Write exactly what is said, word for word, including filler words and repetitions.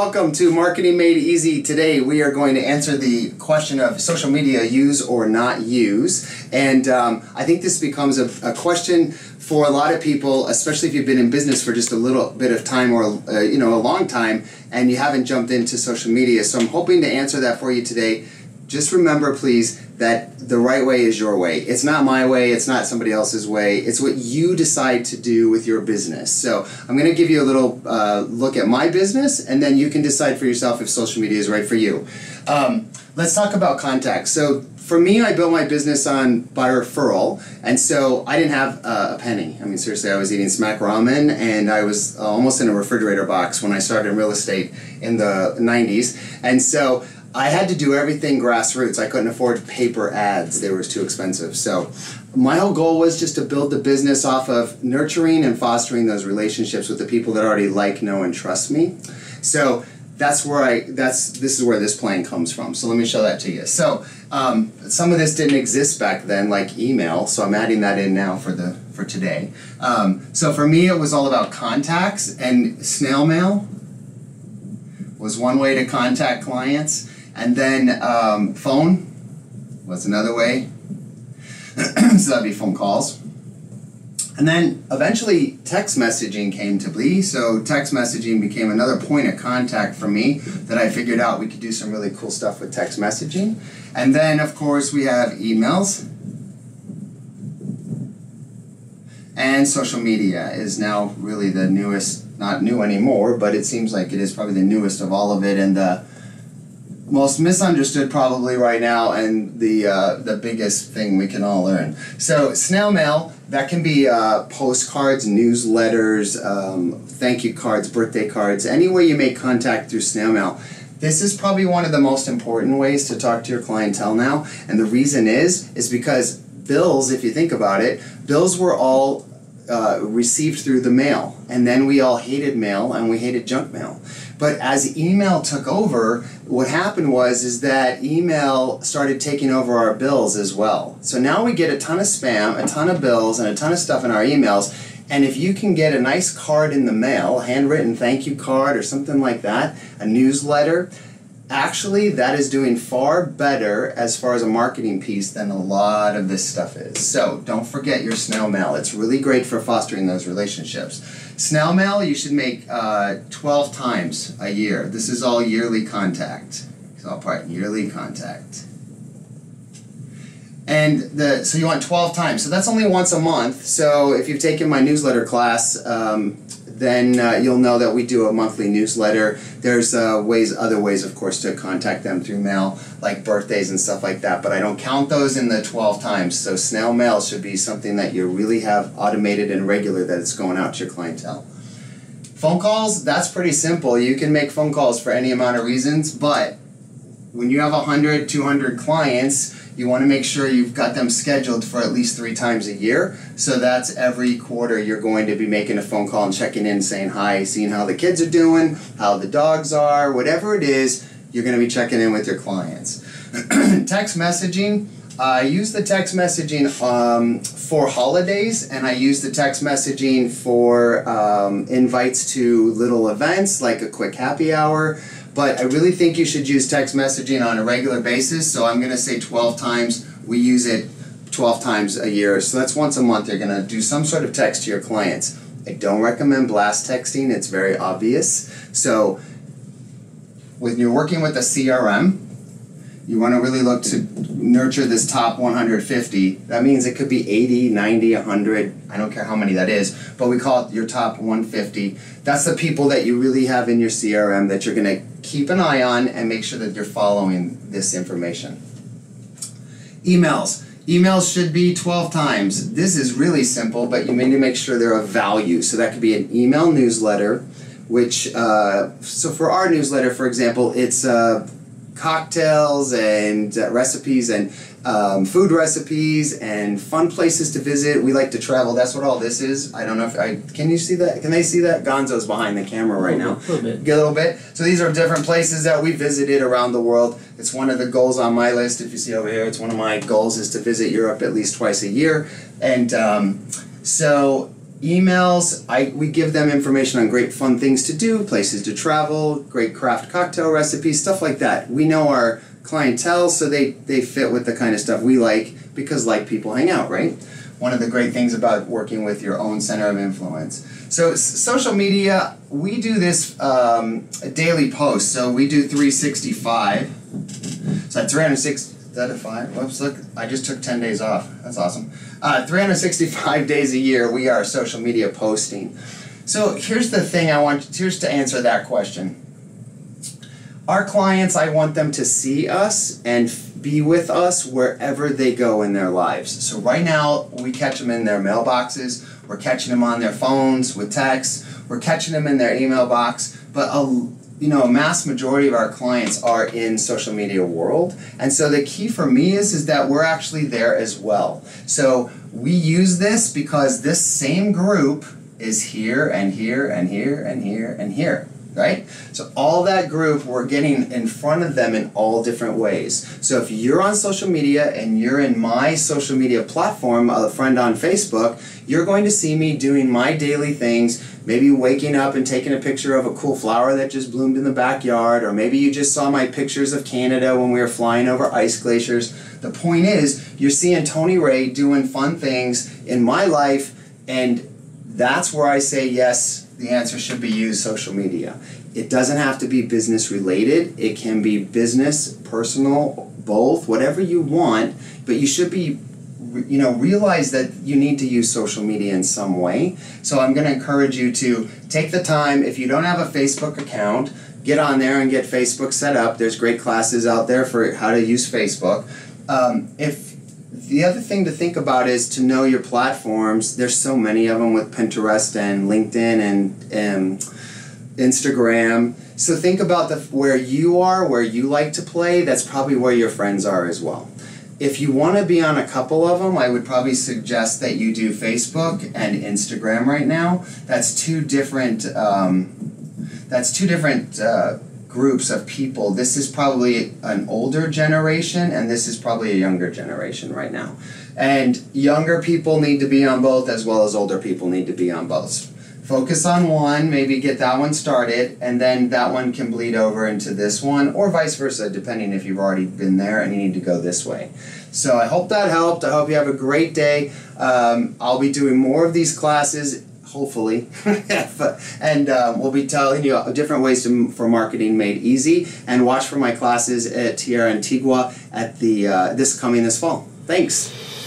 welcome to Marketing Made Easy. Today we are going to answer the question of social media use or not use. And um, I think this becomes a, a question for a lot of people, especially if you've been in business for just a little bit of time or uh, you know, a long time, and you haven't jumped into social media. So I'm hoping to answer that for you today. Just remember, please, that the right way is your way. It's not my way, it's not somebody else's way. It's what you decide to do with your business. So I'm gonna give you a little uh, look at my business, and then you can decide for yourself if social media is right for you. Um, let's talk about contacts. So for me, I built my business on by referral, and so I didn't have uh, a penny. I mean, seriously, I was eating smack ramen, and I was almost in a refrigerator box when I started in real estate in the nineties. And so I had to do everything grassroots. I couldn't afford paper ads. They were too expensive. So my whole goal was just to build the business off of nurturing and fostering those relationships with the people that already like, know, and trust me. So that's where I, that's, this is where this plan comes from. So let me show that to you. So um, some of this didn't exist back then, like email. So I'm adding that in now for the, for today. Um, so for me, it was all about contacts, and snail mail was one way to contact clients. And then um, phone was another way, so that'd be phone calls. And then eventually text messaging came to be, so text messaging became another point of contact for me that I figured out we could do some really cool stuff with text messaging. And then of course we have emails. And social media is now really the newest, not new anymore, but it seems like it is probably the newest of all of it, and the most misunderstood probably right now, and the uh, the biggest thing we can all learn. So snail mail, that can be uh, postcards, newsletters, um, thank you cards, birthday cards, any way you make contact through snail mail. This is probably one of the most important ways to talk to your clientele now, and the reason is is because bills, if you think about it, bills were all Uh, received through the mail, and then we all hated mail and we hated junk mail. But as email took over, what happened was is that email started taking over our bills as well. So now we get a ton of spam, a ton of bills, and a ton of stuff in our emails. And if you can get a nice card in the mail, a handwritten thank you card or something like that, a newsletter, actually that is doing far better as far as a marketing piece than a lot of this stuff is. So don't forget your snail mail. It's really great for fostering those relationships. Snail mail you should make uh, twelve times a year. This is all yearly contact. It's all part yearly contact. And the, so you want twelve times. So that's only once a month. So if you've taken my newsletter class, um, then uh, you'll know that we do a monthly newsletter. There's uh, ways, other ways, of course, to contact them through mail, like birthdays and stuff like that, but I don't count those in the twelve times, so snail mail should be something that you really have automated and regular, that it's going out to your clientele. Phone calls, that's pretty simple. You can make phone calls for any amount of reasons, but when you have one hundred, two hundred clients, you want to make sure you've got them scheduled for at least three times a year. So that's every quarter you're going to be making a phone call and checking in, saying hi, seeing how the kids are doing, how the dogs are, whatever it is, you're going to be checking in with your clients. Text messaging. I use the text messaging um, for holidays, and I use the text messaging for um, invites to little events, like a quick happy hour. But I really think you should use text messaging on a regular basis, so I'm going to say twelve times. We use it twelve times a year, so that's once a month you're going to do some sort of text to your clients. I don't recommend blast texting, it's very obvious. So when you're working with a C R M, you want to really look to nurture this top one hundred fifty. That means it could be eighty, ninety, one hundred. I don't care how many that is, but we call it your top one fifty. That's the people that you really have in your C R M that you're going to keep an eye on and make sure that you're following this information. Emails. Emails should be twelve times. This is really simple, but you need to make sure they're of value. So that could be an email newsletter, which, uh, so for our newsletter, for example, it's uh, cocktails and uh, recipes and um, food recipes and fun places to visit. We like to travel. That's what all this is. I don't know if I can you see that? Can they see that? Gonzo's behind the camera right now. A little bit. Get a little bit. So these are different places that we visited around the world. It's one of the goals on my list. If you see over here, it's one of my goals is to visit Europe at least twice a year. And um, so Emails, I, we give them information on great fun things to do, places to travel, great craft cocktail recipes, stuff like that. We know our clientele, so they, they fit with the kind of stuff we like because like people hang out, right? One of the great things about working with your own center of influence. So social media, we do this um, daily post. So we do three sixty-five. So at three hundred sixty, is that a five? Whoops, look, I just took ten days off. That's awesome. Uh, three hundred sixty-five days a year, we are social media posting. So here's the thing I want, here's to answer that question. Our clients, I want them to see us and be with us wherever they go in their lives. So right now, we catch them in their mailboxes, we're catching them on their phones with texts, we're catching them in their email box, but a, you know, a mass majority of our clients are in social media world. And so the key for me is, is that we're actually there as well. So we use this because this same group is here and here and here and here and here. Right? So all that group, we're getting in front of them in all different ways. So if you're on social media and you're in my social media platform, a friend on Facebook, you're going to see me doing my daily things, maybe waking up and taking a picture of a cool flower that just bloomed in the backyard, or maybe you just saw my pictures of Canada when we were flying over ice glaciers. The point is, you're seeing Tony Ray doing fun things in my life, and that's where I say yes, the answer should be use social media. It doesn't have to be business related. It can be business, personal, both, whatever you want, but you should be, you know, realize that you need to use social media in some way. So I'm going to encourage you to take the time. If you don't have a Facebook account, get on there and get Facebook set up. There's great classes out there for how to use Facebook. Um, if The other thing to think about is to know your platforms. There's so many of them with Pinterest and LinkedIn and, and Instagram. So think about the, where you are, where you like to play. That's probably where your friends are as well. If you want to be on a couple of them, I would probably suggest that you do Facebook and Instagram right now. That's two different, um, that's two different uh, groups of people. This is probably an older generation and this is probably a younger generation right now. And younger people need to be on both as well as older people need to be on both. Focus on one, maybe get that one started, and then that one can bleed over into this one or vice versa, depending if you've already been there and you need to go this way. So I hope that helped. I hope you have a great day. Um, I'll be doing more of these classes hopefully, and uh, we'll be telling you different ways to, for marketing made easy, and watch for my classes at Tierra Antigua at the, uh, this coming this fall. Thanks.